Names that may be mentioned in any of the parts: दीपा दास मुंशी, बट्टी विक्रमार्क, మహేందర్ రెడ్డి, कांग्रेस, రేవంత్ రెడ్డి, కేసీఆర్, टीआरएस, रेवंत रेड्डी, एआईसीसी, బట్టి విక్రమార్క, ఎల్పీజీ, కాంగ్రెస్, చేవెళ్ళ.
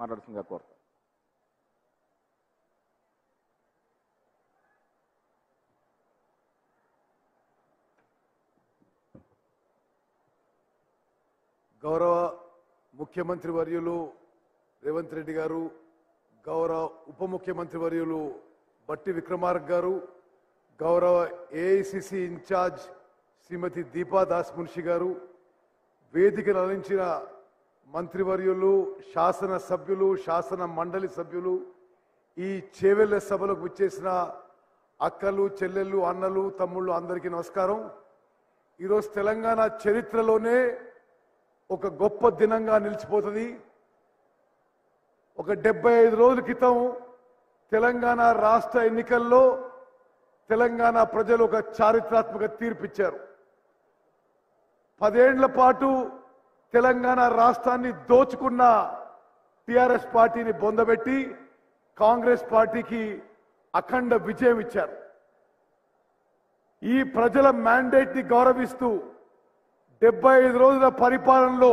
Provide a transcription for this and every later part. माटाडुతుందిగా కోరుతా गौरव मुख्यमंत्री वर्युलु रेवंत रेड्डी गारू गौरव उप मुख्यमंत्री वर्युलु बट्टी विक्रमार्क गारू गौरव एआईसीसी इंचार्ज श्रीमती दीपा दास मुंशी गारू वेदिक नलिंचिन మంత్రివర్యులు శాసన సభ్యులు శాసన మండలి సభ్యులు ఈ చేవెళ్ళ సభలకు వచ్చేసిన అక్కలు చెల్లెళ్ళు అన్నలు తమ్ముళ్ళు అందరికీ నమస్కారం। ఈ రోజు తెలంగాణ చరిత్రలోనే ఒక గొప్ప దినంగా నిలిచిపోతది। ఒక 75 రోజుల క్రితం తెలంగాణ రాష్ట్ర ఎన్నికల్లో తెలంగాణ ప్రజలు ఒక చారిత్రాత్మక తీర్పు ఇచ్చారు। 10 ఏళ్ల పాటు तेलंगाना राष्ट्रानी दोचुकुन्ना टीआरएस पार्टी नी बोंदबेट्टी कांग्रेस पार्टी की अखंड विजयम इच्चारु। ई प्रजल मैंडेट नी गौरविस्तू 75 रोजुल परिपालनलो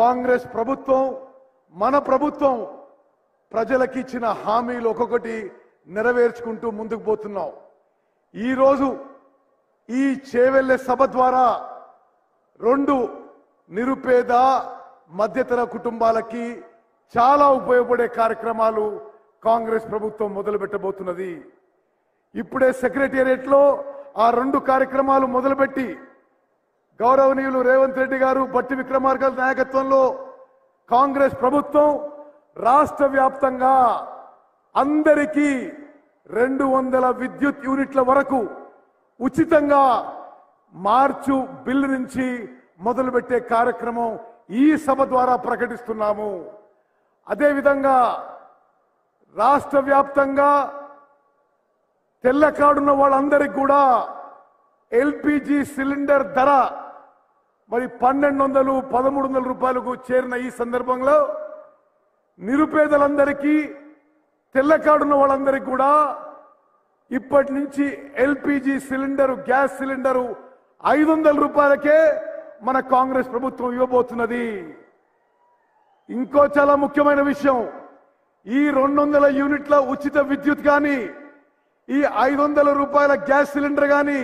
कांग्रेस प्रभुत्वं मन प्रभुत्वं प्रजलकु इच्चिन हामीलु ओक्कोक्कटी नेरवेर्चुकुंटू मुंदुकु पोतुन्नां। ई रोजु ई चेवेल्ले सभ द्वारा रेंडु నిరుపేద మధ్యతర కుటుంబాలకి చాలా ఉపయోగపడే కార్యక్రమాలు కాంగ్రెస్ ప్రభుత్వం మొదలుపెట్టబోతున్నది। ఇప్పుడే సెక్రటేరియట్ లో ఆ రెండు కార్యక్రమాలు మొదలుపెట్టి గౌరవనీయులు రేవంత్ రెడ్డి గారు బట్టి విక్రమార్క నాయకత్వంలో కాంగ్రెస్ ప్రభుత్వం రాష్ట్రవ్యాప్తంగా అందరికీ 200 విద్యుత్ యూనిట్ల వరకు ఉచితంగా మార్చు బిల్లు నుంచి మొదలుపెట్టే కార్యక్రమం ఈ సభ ద్వారా ప్రకటిస్తున్నాము। అదే విధంగా రాష్ట్రవ్యాప్తంగా తెల్ల కార్డు ఉన్న వాళ్ళందరికీ కూడా ఎల్పీజీ సిలిండర్ ధర మరి 1200 1300 రూపాయలకు చేరిన ఈ సందర్భంలో నిరుపేదలందరికీ తెల్ల కార్డు ఉన్న వాళ్ళందరికీ కూడా ఇప్పటి నుంచి ఎల్పీజీ సిలిండర్ గ్యాస్ సిలిండర్ 500 రూపాయలకే మన కాంగ్రెస్ ప్రభుత్వం ఇవ్వబోతున్నది। ఇంకో చాలా ముఖ్యమైన విషయం ఈ 200 యూనిట్ల ఉచిత విద్యుత్ గాని ఈ 500 రూపాయల గ్యాస్ సిలిండర్ గాని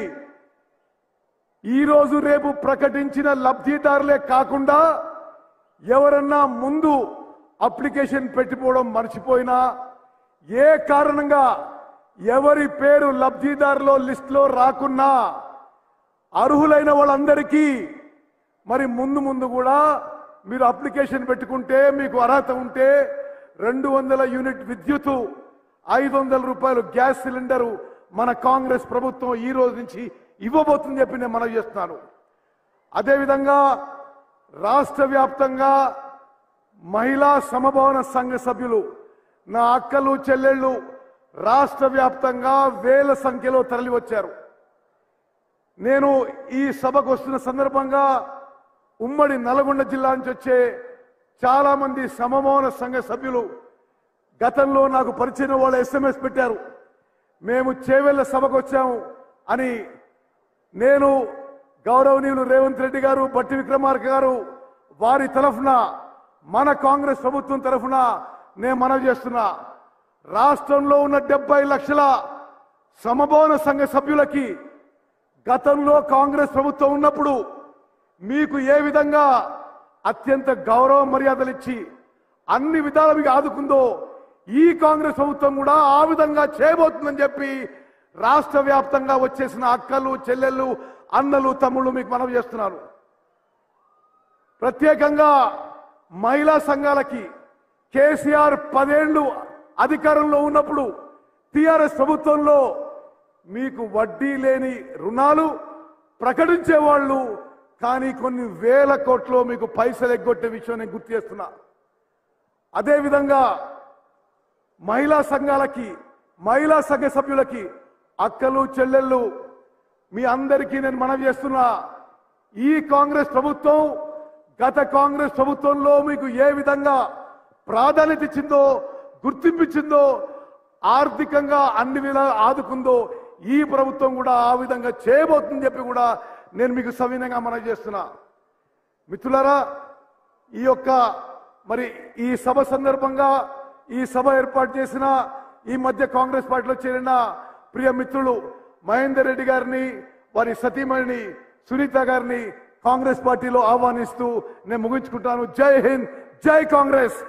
ఈ రోజు రేపు ప్రకటించిన లబ్ధిదారులే కాకుండా ఎవరన్నా ముందు అప్లికేషన్ పెట్టిపోవడం మర్చిపోయినా ఏ కారణంగా ఎవరి పేరు లబ్ధిదారుల లిస్ట్ లో రాకున్నా అర్హులైన వాళ్ళందరికీ మరి ముందు ముందు కూడా మీరు అప్లికేషన్ పెట్టుకుంటే మీకు అర్హత ఉంటే 200 యూనిట్ విద్యుత్ 500 రూపాయలు గ్యాస్ సిలిండర్ మన కాంగ్రెస్ ప్రభుత్వం ఈ రోజు నుంచి ఇవ్వబోతుందని చెప్పి నేను మనవి చేస్తున్నాను। అదే విధంగా రాష్ట్రవ్యాప్తంగా మహిళా సమభావన సంఘ సభ్యులు నా అక్కలు చెల్లెళ్ళు రాష్ట్రవ్యాప్తంగా వేల సంఖ్యలో తరలి వచ్చారు। నేను ఈ సభకు వస్తున్న సందర్భంగా ఉమ్మడి నల్గొండ జిల్లా నుంచి వచ్చే చాలా మంది సమభావన సంఘ సభ్యులు గతంలో నాకు పరిచయం వాళ్ళ SMS పెట్టారు మేము చేవెళ్ళ సభకు వచ్చాము అని। నేను గౌరవనీయులు రేవంత్ రెడ్డి గారు బట్టి విక్రమార్క గారు వారి తరఫున మన కాంగ్రెస్ ప్రభుత్వం తరఫున నేను మనవి చేస్తున్నా రాష్ట్రంలో ఉన్న 70 లక్షల సమభావన సంఘ సభ్యులకి గతంలో కాంగ్రెస్ ప్రభుత్వం ఉన్నప్పుడు మీకు ఏ విధంగా అత్యంత గౌరవ మర్యాదలు ఇచ్చి అన్ని విధాలుగా ఆదుకుందో ఈ కాంగ్రెస్ ప్రభుత్వం కూడా ఆ విధంగా చేయబోతుందని చెప్పి రాష్ట్రవ్యాప్తంగా వచ్చేసిన అక్కలు చెల్లెళ్ళు అన్నలు తమ్ముళ్ళు మీకు మనవి చేస్తున్నారు। ప్రత్యేకంగా మహిళా సంఘాలకి కేసీఆర్ 10 ఏళ్లు అధికారంలో ఉన్నప్పుడు టీఆర్ఎస్ ప్రభుత్వంలో మీకు వడ్డీ లేని రుణాలు ప్రకటించేవాళ్ళు కానీ కొన్ని వేల కోట్లు మీకు పైసలు ఎగ్గొట్టే విషయం నేను గుర్తు చేస్తున్నా। అదేవిధంగా మహిళా సంఘాలకి మహిళా సంఘ సభ్యులకి అక్కలు చెల్లెళ్ళు మీ అందరికీ నేను మనవి చేస్తున్నా ఈ కాంగ్రెస్ ప్రభుత్వం గత కాంగ్రెస్ ప్రభుత్వంలో మీకు ఏ విధంగా ప్రాధాన్యత ఇచ్చిందో గుర్తింపించిందో ఆర్థికంగా అన్ని విధాల ఆదుకుందో ఈ ప్రభుత్వం కూడా ఆ విధంగా చేయబోతుందని చెప్పి కూడా నేను మీకు సవినయంగా మనవి చేస్తున్నా। మిత్రులారా ఈ యొక్క మరి ఈ సభ సందర్భంగా ఈ సభ ఏర్పాటు చేసిన ఈ మధ్య కాంగ్రెస్ పార్టీలో చేరిన ప్రియ మిత్రులు మహేందర్ రెడ్డి గారిని వారి సతీమణిని సునీత గారిని కాంగ్రెస్ పార్టీలో ఆహ్వానిస్తూ నేను ముగించుకుంటాను. జై హింద్, జై కాంగ్రెస్.